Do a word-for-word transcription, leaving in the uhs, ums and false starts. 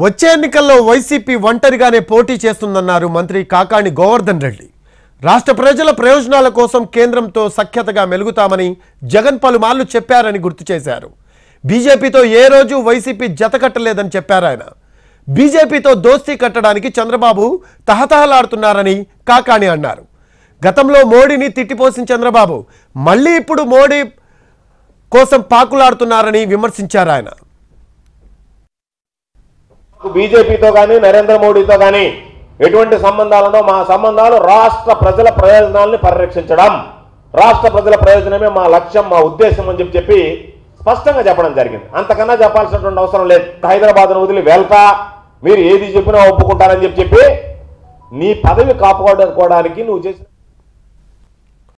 వచ్చే ఎన్నికల్లో వైసీపీ ఒంటరిగానే పోటీ చేస్తుందన్నారు మంత్రి కాకాని గోవర్ధన్ రెడ్డి. రాష్ట్ర ప్రజల ప్రయోజనాల కోసం కేంద్రంతో సఖ్యతగా మెలుగుతామని జగన్ పలుమార్లు చెప్పారని గుర్తు చేశారు. బీజేపీతో ఏ రోజు వైసీపీ జత కట్టలేదని చెప్పారు ఆయన. బీజేపీతో దోస్తీ కట్టడానికి చంద్రబాబు తహతహలాడుతున్నారని కాకాని అన్నారు. గతంలో మోడీని తిట్టిపోసిన చంద్రబాబు మళ్ళీ ఇప్పుడు మోడీ కోసం పాకులాడుతున్నారని విమర్శించారు ఆయన. బీజేపీతో కానీ నరేంద్ర మోడీతో కానీ ఎటువంటి సంబంధాలనో, మా సంబంధాలు రాష్ట్ర ప్రజల ప్రయోజనాలను పరిరక్షించడం, రాష్ట్ర ప్రజల ప్రయోజనమే మా లక్ష్యం, మా ఉద్దేశం అని చెప్పి చెప్పి స్పష్టంగా చెప్పడం జరిగింది. అంతకన్నా చెప్పాల్సినటువంటి అవసరం లేదు. హైదరాబాద్ను వదిలి వెళ్తా, మీరు ఏది చెప్పినా ఒప్పుకుంటారని చెప్పి చెప్పి నీ పదవి కాపాడుకోవడానికి నువ్వు చేసిన